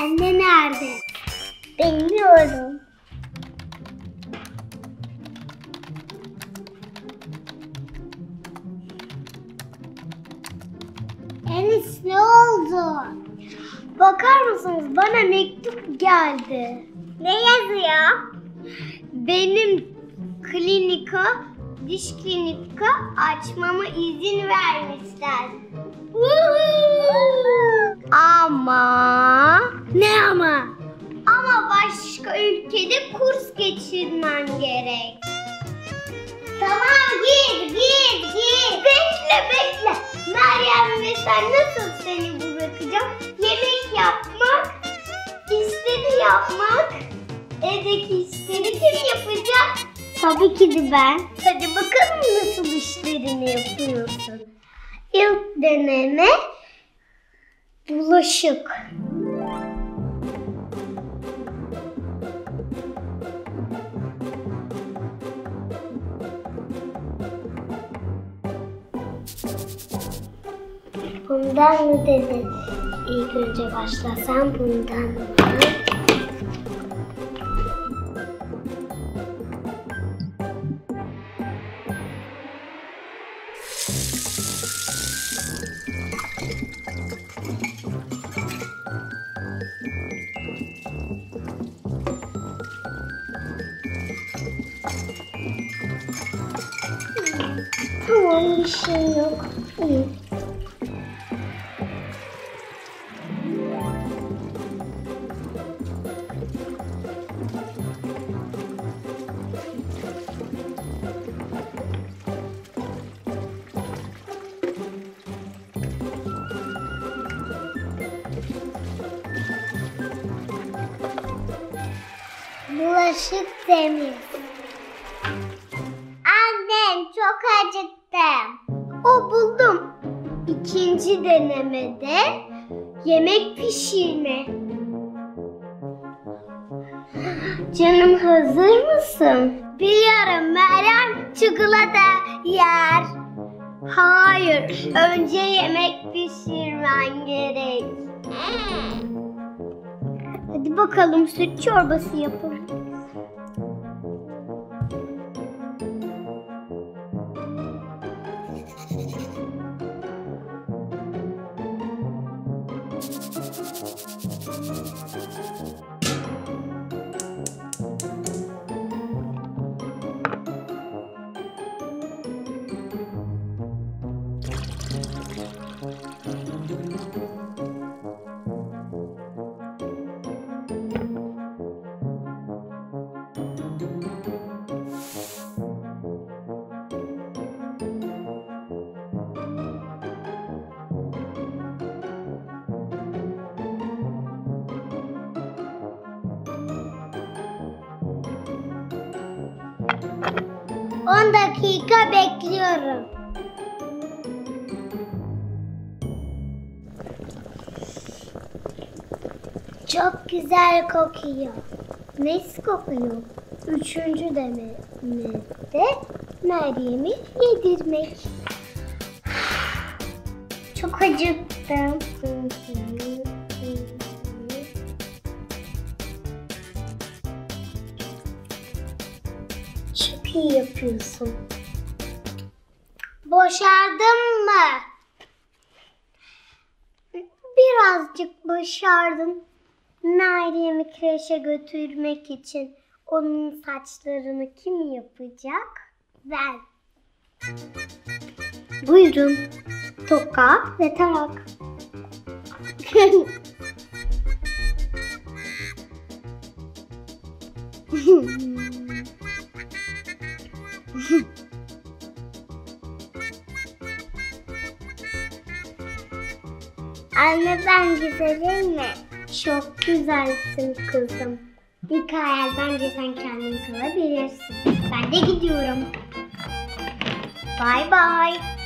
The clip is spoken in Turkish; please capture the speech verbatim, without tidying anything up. ben de nerede? Bilmiyorum. Elis, ne oldu? Bakar mısınız, bana mektup geldi. Ne yazıyor? Benim klinika, diş klinika açmama izin vermişler. Ama ne ama? Ama başka ülkede kurs geçirmen gerek. Tamam, gir gir gir. Bekle bekle. Meryem ve sen nasıl seni bırakacağım? Yemek yapmak, işleri yapmak, evdeki işleri kim yapacak? Tabii ki de ben. Hadi bakalım nasıl işlerini yapıyorsun. İlk deneme bulaşık. Bundan mı dedin? İlk önce başlasam bundan mı? Tamam, bir şey yok. İyi. Bulaşık temiz. Annem, çok acıktım. O buldum. İkinci denemede yemek pişirme. Canım, hazır mısın? Biliyorum, Meryem çikolata yer. Hayır, önce yemek pişirmen gerek. Hadi bakalım, süt çorbası yapalım. on dakika bekliyorum. Çok güzel kokuyor. Nesi kokuyor? Üçüncü denemede Meryem'i yedirmek. Çok acıktım. Çok iyi yapıyorsun. Başardın mı? Birazcık başardım. Meryem'i kreşe götürmek için onun saçlarını kim yapacak? Ben. Buyurun. Toka ve tarak. Anne, ben güzelim mi? Çok güzelsin kızım. Bir hayal, bence sen kendin kalabilirsin. Ben de gidiyorum. Bye bye.